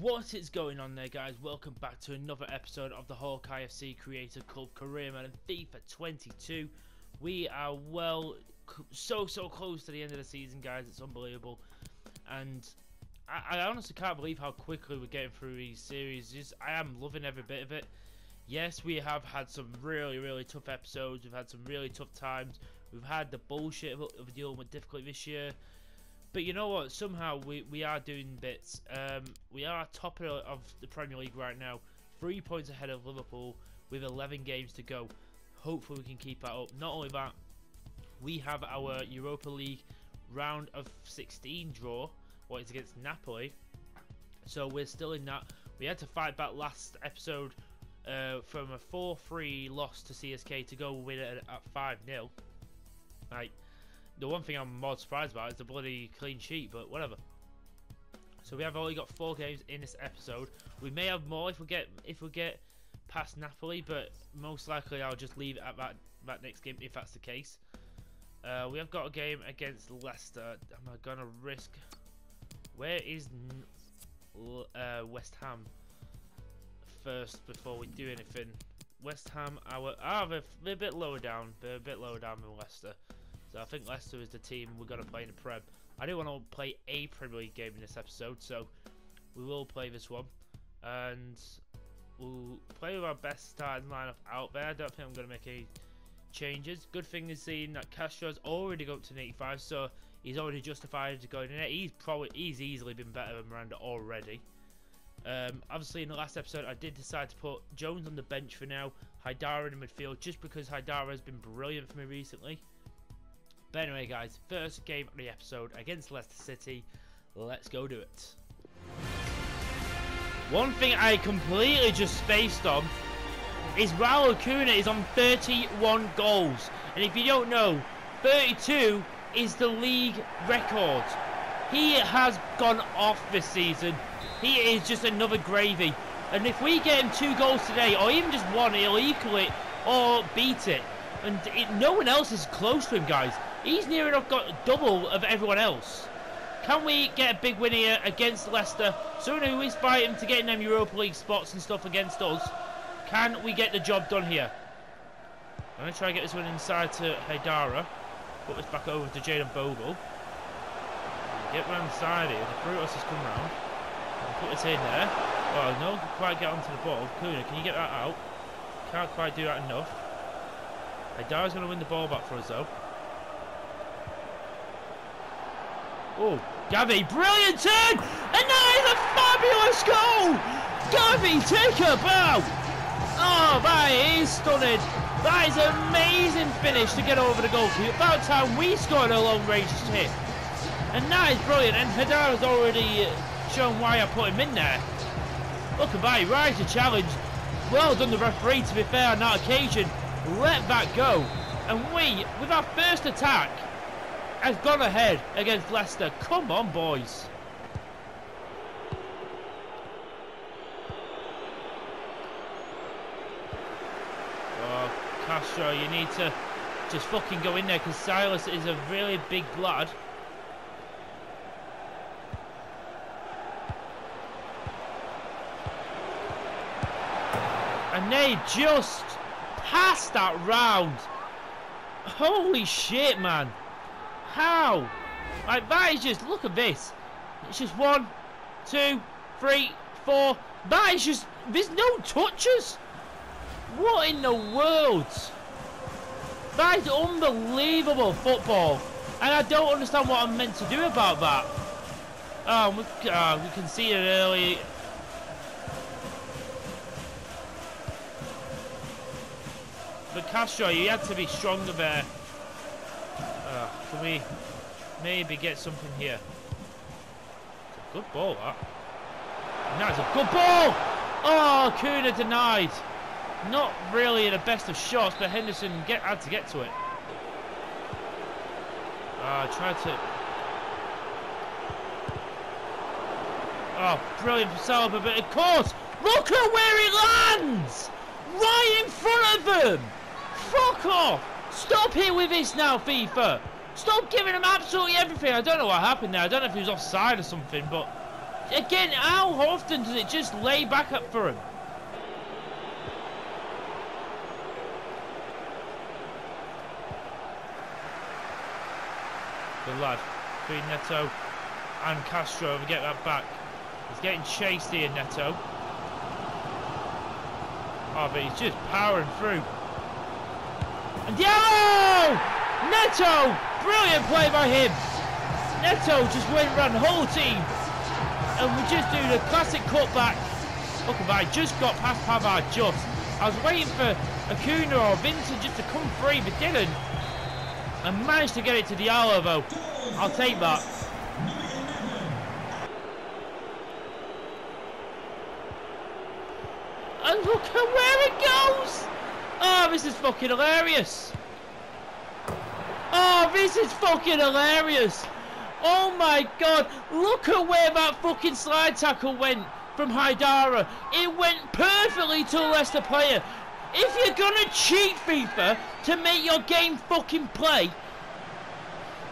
What is going on there, guys? Welcome back to another episode of the Hawkeye FC Creator Club Career Man and FIFA 22. We are so close to the end of the season, guys. It's unbelievable, and I honestly can't believe how quickly we're getting through these series. I am loving every bit of it. Yes, we have had some really tough episodes. We've had some really tough times. We've had the bullshit of dealing with difficulty this year. But you know what? Somehow we are doing bits. We are top of the Premier League right now, 3 points ahead of Liverpool with 11 games to go. Hopefully we can keep that up. Not only that, we have our Europa League round of 16 draw, what is against Napoli. So we're still in that. We had to fight back last episode from a 4-3 loss to CSK to go win it at 5-0. Right. The one thing I'm more surprised about is the bloody clean sheet, but whatever. So we have only got 4 games in this episode. We may have more if we get past Napoli, but most likely I'll just leave it at that next game if that's the case. We have got a game against Leicester. Am I gonna risk? Where is West Ham first before we do anything? West Ham, they're a bit lower down. They're a bit lower down than Leicester. So I think Leicester is the team we're going to play in the Prem. I do want to play a Premier League game in this episode, so we will play this one. And we'll play with our best starting lineup out there. I don't think I'm going to make any changes. Good thing is seeing that Castro's already got up to 85, so he's already justified to go in there. He's easily been better than Miranda already. Obviously in the last episode I did decide to put Jones on the bench for now, Haidara in the midfield, just because Haidara has been brilliant for me recently. But anyway, guys, first game of the episode against Leicester City. Let's go do it. One thing I completely just spaced on is Raul Acuna is on 31 goals. And if you don't know, 32 is the league record. He has gone off this season. He is just another gravy. And if we get him 2 goals today, or even just 1, he'll equal it or beat it. And no one else is close to him, guys. He's near enough got double of everyone else. Can we get a big win here against Leicester? Someone who is fighting to get in them Europa League spots and stuff against us. Can we get the job done here? I'm going to try and get this one inside to Haidara. Put this back over to Jayden Bogle. Get round the side here. The Brutus has come round. Put this in there. Well, no one can quite get onto the ball. Kuna, can you get that out? Can't quite do that enough. Haidara's going to win the ball back for us, though. Oh, Gavi, brilliant turn! And that is a fabulous goal! Gavi, take a bow! Oh, that is stunning. That is an amazing finish to get over the goalkeeper. About time we scored a long-range hit. And that is brilliant, and Haidara's already shown why I put him in there. Look at that, right to challenge. Well done the referee, to be fair, on that occasion. Let that go. And we, with our first attack, has gone ahead against Leicester. Come on, boys. Oh, Castro, you need to just fucking go in there, because Silas is a really big lad. And they just passed that round. Holy shit, man. How? Like, that is just, look at this. It's just 1, 2, 3, 4. That is just, there's no touches. What in the world? That is unbelievable football. And I don't understand what I'm meant to do about that. Oh, we can see it early. But Castro, you had to be stronger there. Can we maybe get something here? It's a good ball, that. And that's a good ball! Oh, Kuna denied. Not really the best of shots, but Henderson had to get to it. Tried to... Oh, brilliant for Saliba, but of course, look at where it lands! Right in front of them! Fuck off! Stop here with this now, FIFA! Stop giving him absolutely everything. I don't know what happened there. I don't know if he was offside or something, but Again, how often does it just lay back up for him? The lad between Neto and Castro to get that back. He's getting chased here, Neto. Oh, but he's just powering through. And Diallo! Neto! Brilliant play by him. Neto just went around the whole team. And we just do the classic cutback. Look at that, just got past Pavard just. I was waiting for Acuna or Vincent just to come free, but didn't. And managed to get it to Diallo though. I'll take that. And look at where it goes! Oh, this is fucking hilarious. Oh, this is fucking hilarious. Oh my god, look at where that fucking slide tackle went from Haidara. It went perfectly to a Leicester player. If you're gonna cheat FIFA to make your game fucking play,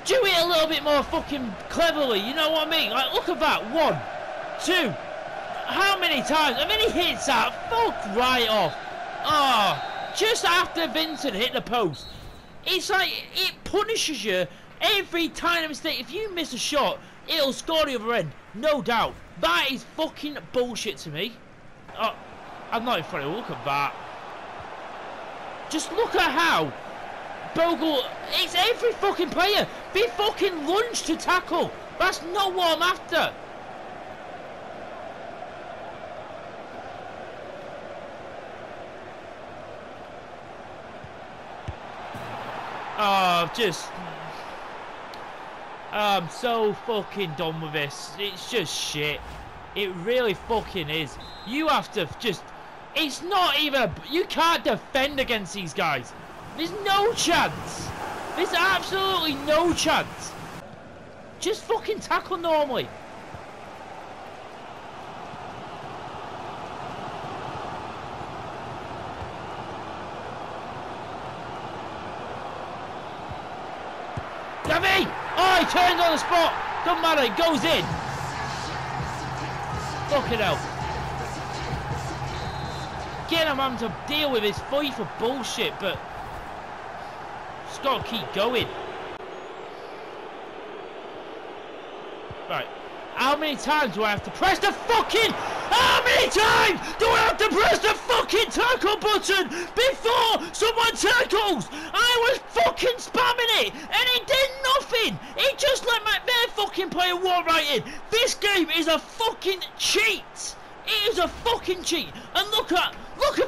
do it a little bit more fucking cleverly, you know what I mean? Like, look at that, 1, 2, how many times? And then he hits that, fuck right off. Oh, just after Vincent hit the post. It's like, it punishes you every tiny mistake. If you miss a shot, it'll score the other end, no doubt. That is fucking bullshit to me. Oh, I'm not in front of you, look at that. Just look at how Bogle, it's every fucking player. They fucking lunge to tackle. That's not what I'm after. Oh, just... I'm so fucking done with this. It's just shit. It really fucking is. You have to just... It's not even... You can't defend against these guys. There's no chance. There's absolutely no chance. Just fucking tackle normally. Gavi! Oh, he turns on the spot. Doesn't matter, it goes in. Fucking hell. Again, I'm having to deal with this FIFA bullshit, but just gotta keep going. Right, how many times do I have to press the fucking? How many times do I have to press the fucking tackle button before someone tackles? I was fucking spamming it, and it did nothing. It just let their fucking player walk right in. This game is a fucking cheat. It is a fucking cheat, and look at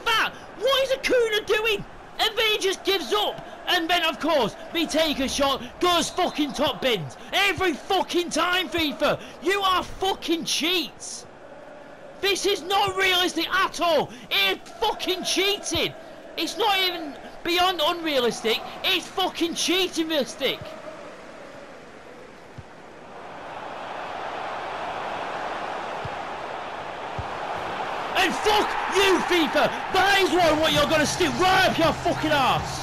that! What is Acuna doing? And then he just gives up, and then of course, they take a shot, goes fucking top bins. Every fucking time, FIFA! You are fucking cheats! This is not realistic at all! It is fucking cheating! It's not even beyond unrealistic, it's fucking cheating realistic! And fuck you, FIFA! That is what you're gonna stick right up your fucking ass!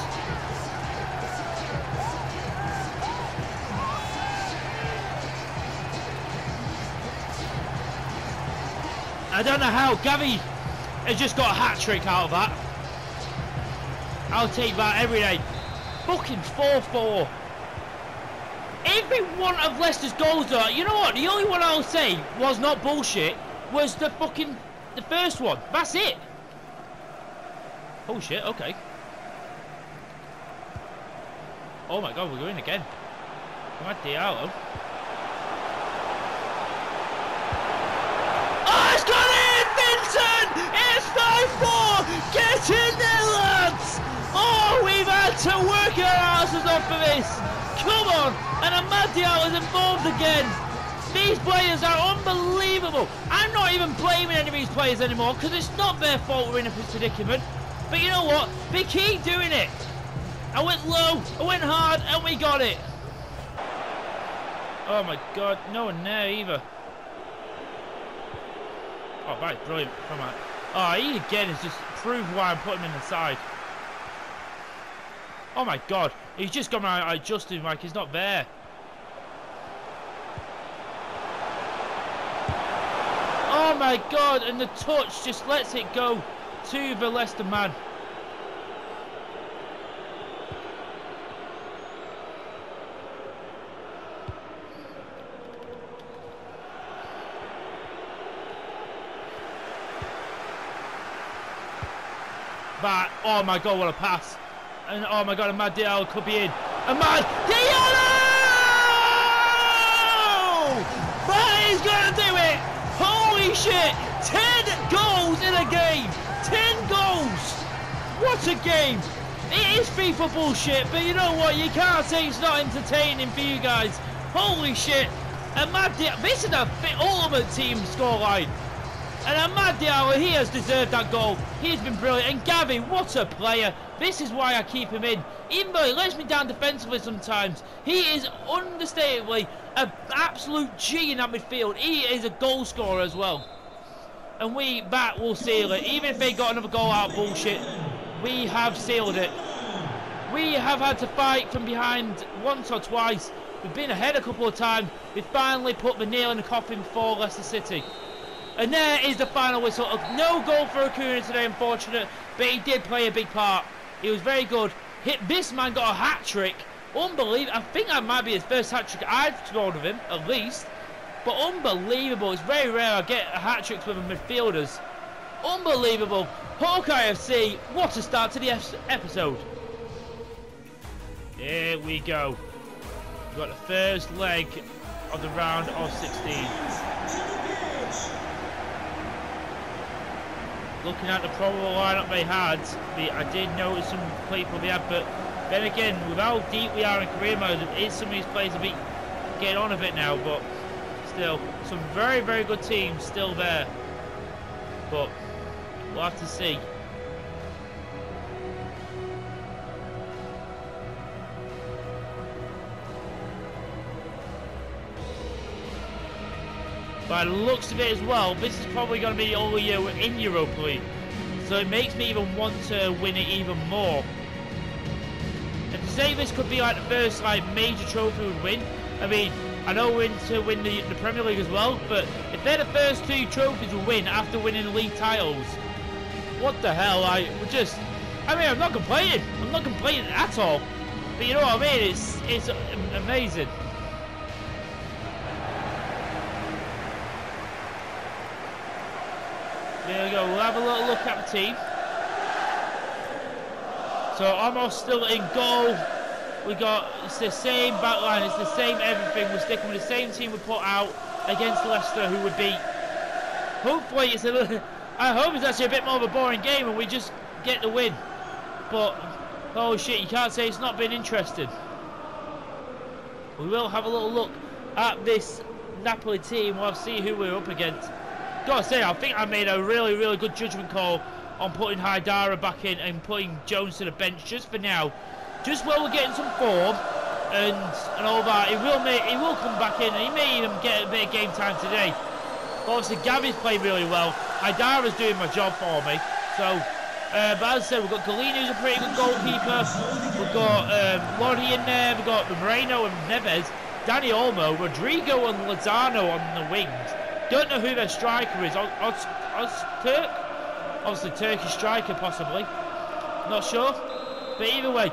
I don't know how Gavi has just got a hat-trick out of that. I'll take that every day. Fucking 4-4. Every one of Leicester's goals though, you know what, the only one I'll say was not bullshit, was the fucking... the first one, that's it. Oh shit, okay. Oh my god, we're going again. Ahmad Diallo. Oh, it's got in, Vincent! It's 5-4! Get in there, lads! Oh, we've had to work our asses off for this. Come on, and Ahmad Diallo is involved again. These players are unbelievable. I'm not even blaming any of these players anymore because it's not their fault we're in a predicament. But you know what? They keep doing it. I went low, I went hard, and we got it. Oh my god, no one there either. Oh, that's brilliant. Come on. Oh, he again has just proved why I'm putting him in the side. Oh my god, he's just gone around adjusting like he's not there. my God, and the touch just lets it go to the Leicester man. But, oh my God, what a pass. And oh my God, Ahmad Diallo could be in. Ahmad Diallo! That is going to do it! Holy shit! 10 goals in a game! 10 goals! What a game! It is FIFA bullshit, but you know what? You can't say it's not entertaining for you guys. Holy shit! Ahmad Diallo, this is the ultimate team scoreline. And Ahmad Diallo, he has deserved that goal. He's been brilliant. And Gavi, what a player. This is why I keep him in. Even though he lets me down defensively sometimes, he is understatedly an absolute G in that midfield. He is a goal scorer as well. And that will seal it. Even if they got another goal out bullshit, we have sealed it. We have had to fight from behind once or twice. We've been ahead a couple of times. We finally put the nail in the coffin for Leicester City. And there is the final whistle. No goal for Acuna today, unfortunate, but he did play a big part. He was very good. This man got a hat-trick. Unbelievable. I think that might be his first hat-trick I've scored of him, at least. But unbelievable. It's very rare I get hat-tricks with midfielders. Unbelievable. Hawkeye FC, what a start to the episode. Here we go. We've got the first leg of the round of 16. Looking at the probable lineup they had, I did notice some people they had, but then again, with how deep we are in career mode, some of these players are getting on a bit now, but still, some very, very good teams still there. But we'll have to see. By the looks of it as well, this is probably going to be all year in Europa League, so it makes me even want to win it even more. And to say this could be like the first major trophy we'd win, I mean, I know we're in to win the Premier League as well, but if they're the first two trophies we win after winning the league titles, what the hell, I'm not complaining, at all, but you know what I mean, it's amazing. There we go, we'll have a little look at the team. So Olmo's still in goal. We got, it's the same back line, it's the same everything. We're sticking with the same team we put out against Leicester, who would beat. Hopefully it's a little, I hope it's actually a bit more of a boring game and we just get the win. But, oh shit, you can't say it's not been interesting. We will have a little look at this Napoli team. We'll see who we're up against. Gotta say, I think I made a really, really good judgment call on putting Haidara back in and putting Jones to the bench just for now, just while we're getting some form and all that. He will come back in, and he may even get a bit of game time today. But obviously, Gavi's played really well. Haidara's doing my job for me. So, but as I said, we've got Galina, who's a pretty good goalkeeper. We've got Loddy in there. We've got Moreno and Neves, Danny Olmo, Rodrigo and Lozano on the wings. Don't know who their striker is. Turk? Obviously, Turkish striker, possibly. Not sure. But either way,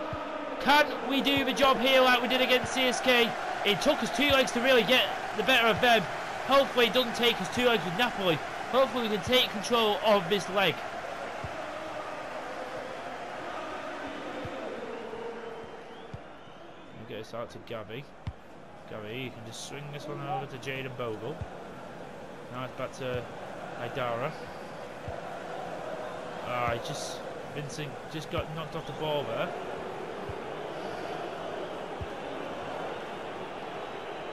can we do the job here like we did against CSK? It took us 2 legs to really get the better of them. Hopefully, it doesn't take us 2 legs with Napoli. Hopefully, we can take control of this leg. We'll get this out to Gavi. Gavi, you can just swing this one over to Jayden Bogle. Now it's back to Haidara. Vincent just got knocked off the ball there.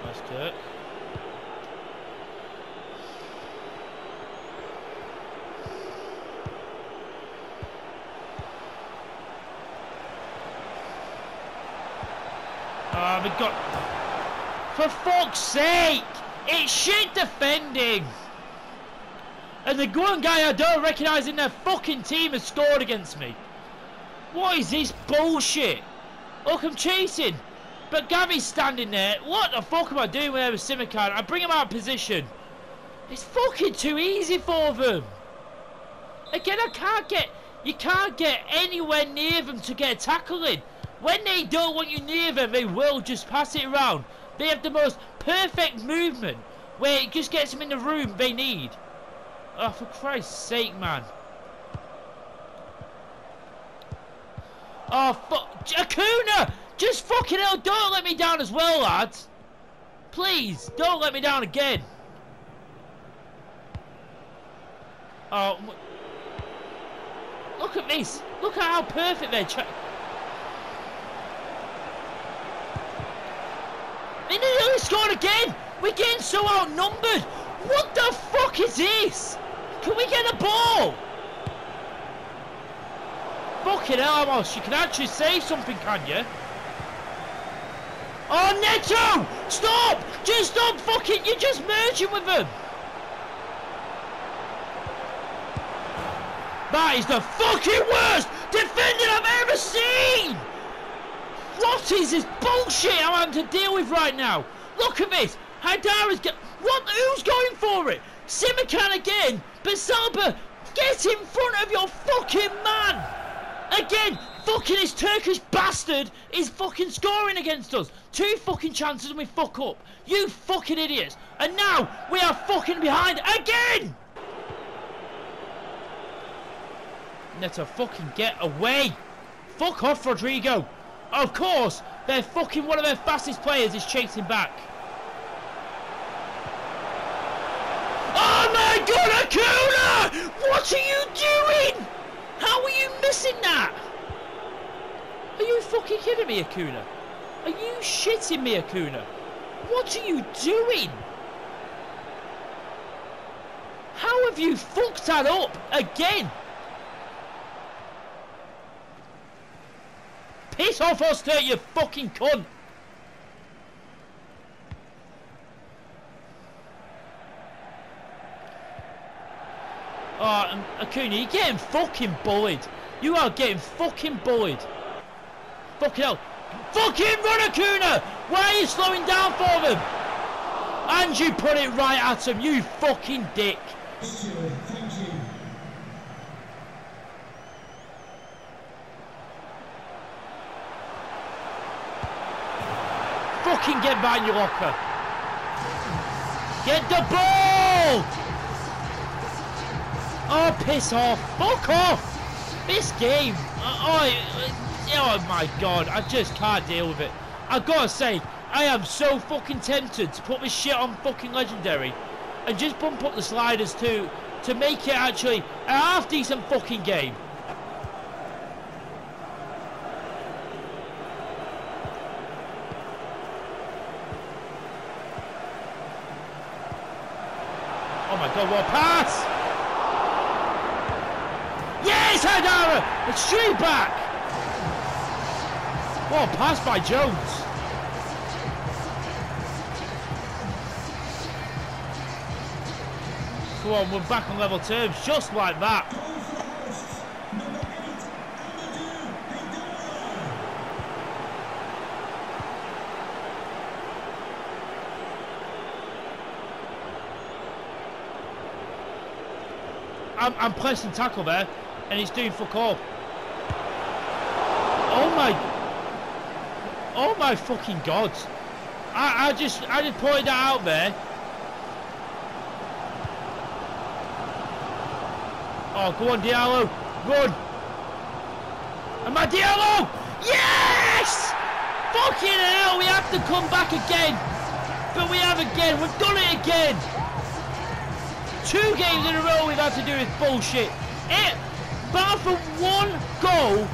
Nice Turk. We got, for fuck's sake! It's shit defending! And the one guy I don't recognise in their fucking team has scored against me. What is this bullshit? Look, I'm chasing. But Gavi's standing there. What the fuck am I doing with Simakan? I bring him out of position. It's fucking too easy for them. Again, I can't get... You can't get anywhere near them to get a tackle in. When they don't want you near them, they will just pass it around. They have the most perfect movement where it just gets them in the room they need. Oh, for Christ's sake, man. Oh, fuck. Acuna! Just fucking hell, don't let me down as well, lads. Please, don't let me down again. Oh, look at this. Look at how perfect they're trying. They nearly scored again. We're getting so outnumbered. What the fuck is this? Can we get a ball? Fucking hell, Amos. You can actually say something, can you? Oh, Neto! Stop! Just stop fucking... You're just merging with them. That is the fucking worst defending I've ever seen! What is this bullshit I'm having to deal with right now? Look at this! Haidara's got... What? Who's going for it? Simakan again! Basaba! Get in front of your fucking man! Again! Fucking this Turkish bastard is fucking scoring against us! Two fucking chances and we fuck up! You fucking idiots! And now we are fucking behind again! Neto, fucking get away! Fuck off, Rodrigo! Of course, they're fucking one of their fastest players is chasing back. Oh my God, Acuna! What are you doing? How are you missing that? Are you fucking kidding me, Acuna? Are you shitting me, Acuna? What are you doing? How have you fucked that up again? Piss off, Oster, you fucking cunt! Oh, Acuna, you're getting fucking bullied. You are getting fucking bullied. Fucking hell. Fucking run, Acuna! Why are you slowing down for them? And you put it right at him, you fucking dick. Thank you. Fucking get behind your locker. Get the ball! Oh, piss off. Fuck off! This game. Oh my God. I just can't deal with it. I've got to say, I am so fucking tempted to put this shit on fucking Legendary and just bump up the sliders too to make it actually a half-decent fucking game. God, what a pass! Yes, Haidara! It's straight back! What a pass by Jones! Come on, we're back on level terms, just like that! I'm pressing tackle there, and he's doing fuck all. Oh my fucking God! I just pointed that out there. Oh, go on, Diallo, run! Am I Diallo? Yes! Fucking hell! We have to come back again, but we have again. We've done it again. 2 games in a row we've had to do with bullshit. It, bar for 1 goal,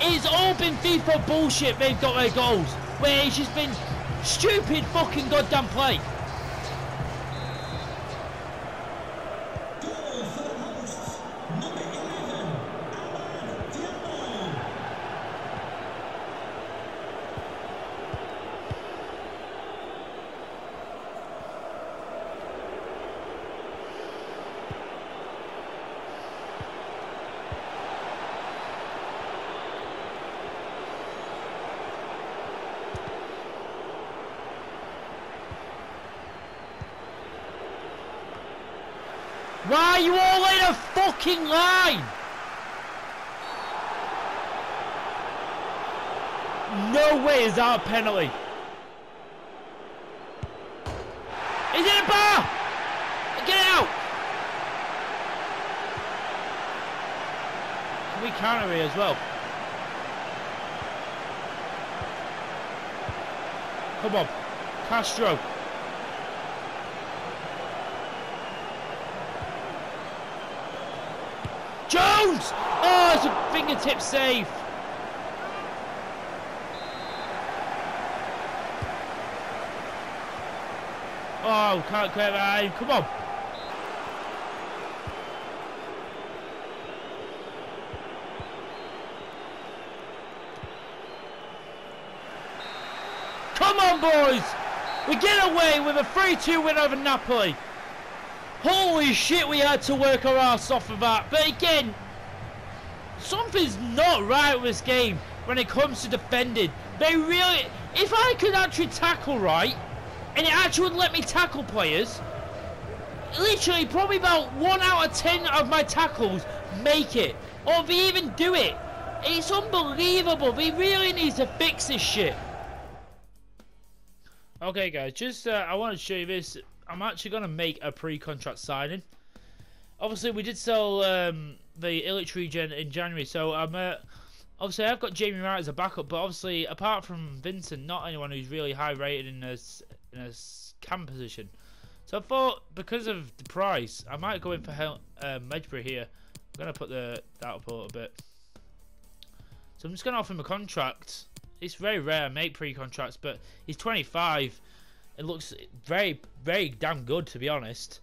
it's all been FIFA bullshit. They've got their goals, where it's just been stupid fucking goddamn play. Why are you all in a fucking line? No way is that a penalty. He's in a bar! Get it out! Can we counter here as well? Come on. Castro. Jones! Oh, it's a fingertip save. Oh, can't clear that in. Come on. Come on, boys. We get away with a 3-2 win over Napoli. Holy shit, we had to work our arse off of that. But again, something's not right with this game when it comes to defending. They really... If I could actually tackle right, and it actually wouldn't let me tackle players, literally probably about 1 out of 10 of my tackles make it. Or they even do it. It's unbelievable. They really need to fix this shit. Okay guys, just I want to show you this. I'm actually going to make a pre-contract signing. Obviously we did sell the Illich regen in January, so I'm obviously I've got Jamie Wright as a backup, but obviously apart from Vincent, not anyone who's really high rated in a cam position. So I thought, because of the price, I might go in for Medbury here. I'm going to put that up a little bit. So I'm just going to offer him a contract. It's very rare I make pre-contracts, but he's 25. It looks very, very damn good, to be honest.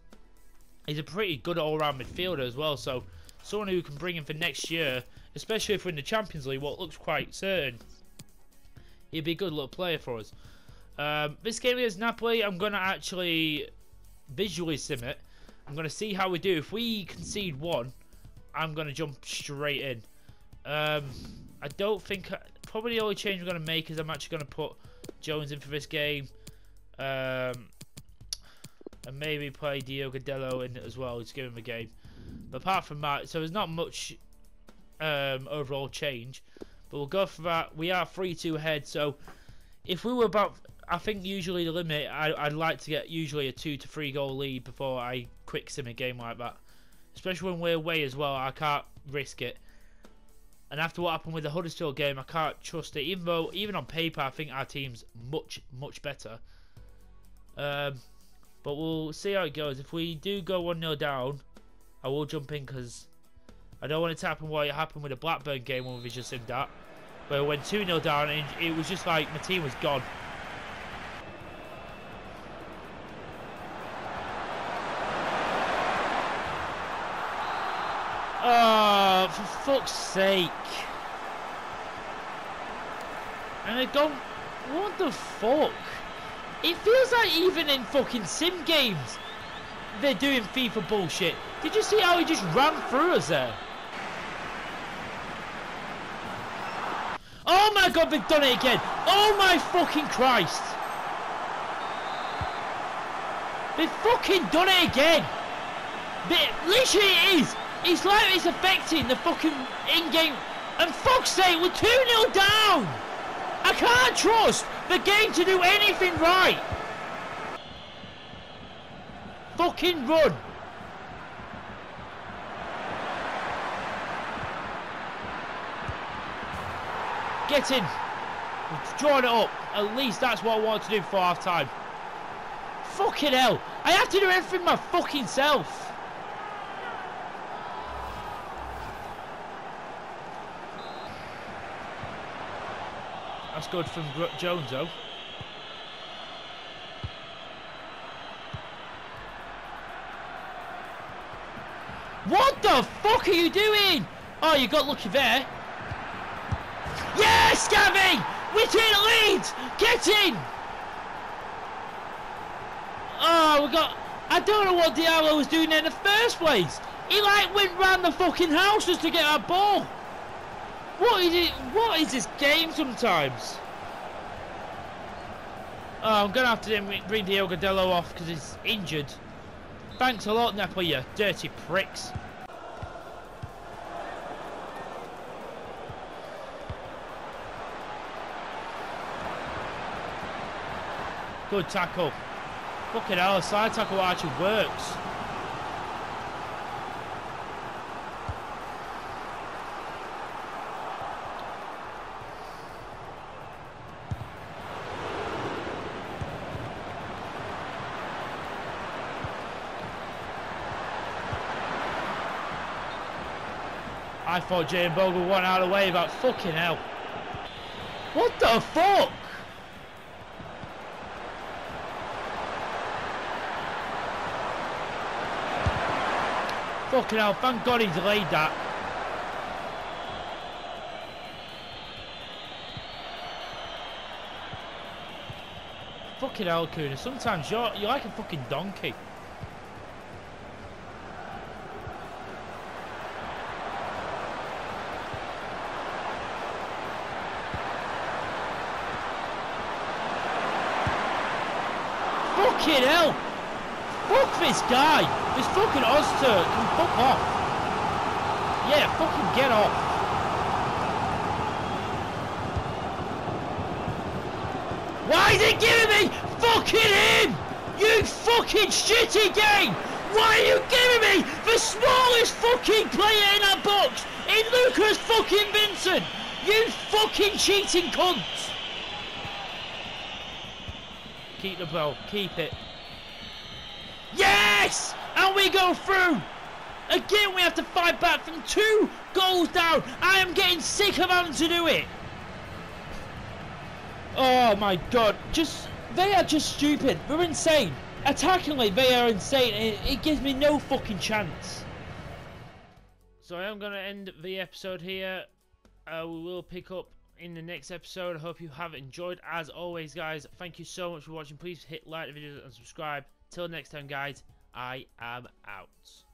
He's a pretty good all-round midfielder as well, so someone who can bring in for next year, especially if we're in the Champions League, what looks quite certain. He'd be a good little player for us. This game against Napoli, I'm going to actually visually sim it. I'm going to see how we do. If we concede one, I'm going to jump straight in. I don't think... Probably the only change we're going to make is I'm actually going to put Jones in for this game. And maybe play Diogo Dalot in it as well, just give him a game. But apart from that, so there's not much overall change. But we'll go for that. We are 3-2 ahead, so if we were about... I think usually the limit, I'd like to get usually a 2-3 goal lead before I quick sim a game like that. Especially when we're away as well, I can't risk it. And after what happened with the Huddersfield game, I can't trust it. Even though, even on paper, I think our team's much, much better. But we'll see how it goes. If we do go 1-0 down, I will jump in because I don't want it to happen what happened with the Blackburn game when we just in that. Where we went 2-0 down and it was just like my team was gone. Oh, for fuck's sake. And I don't... What the fuck? It feels like even in fucking sim games, they're doing FIFA bullshit. Did you see how he just ran through us there? Oh my god, they've done it again. Oh my fucking Christ. They've fucking done it again. Literally it is. It's like it's affecting the fucking in-game. And fuck's sake, we're 2-0 down. I can't trust the game to do anything right. Fucking run. Get in. We've drawn it up. At least that's what I wanted to do for half-time. Fucking hell. I have to do everything my fucking self. That's good from Jones, though. What the fuck are you doing? Oh, you got lucky there. Yes, Gavi! We're taking the lead! Get in! Oh, we got... I don't know what Diallo was doing there in the first place. He, like, went round the fucking house just to get that ball. What is it? What is this game sometimes? Oh, I'm going to have to bring Diogo Dalot off because he's injured. Thanks a lot, Napoli, you dirty pricks. Good tackle. Fucking hell, a side tackle actually works. I thought Jayden Bogle won out of the way, but fucking hell. What the fuck? Fucking hell, thank God he delayed that. Fucking hell, Acuna, sometimes you're like a fucking donkey. Fucking hell! Fuck this guy! This fucking Oz Turk can fuck off! Yeah, fucking get off! Why is it giving me fucking him? You fucking shitty game! Why are you giving me the smallest fucking player in our box? In Lucas fucking Vincent! You fucking cheating cunts! Keep the ball, keep it. Yes! And we go through! Again, we have to fight back from 2 goals down. I am getting sick of having to do it. Oh my God, they are just stupid. They're insane. Attackingly, they are insane. It gives me no fucking chance. So I am going to end the episode here. We will pick up in the next episode. I hope you have enjoyed. As always, guys, thank you so much for watching. Please hit like the video and subscribe. Till next time, guys, I am out.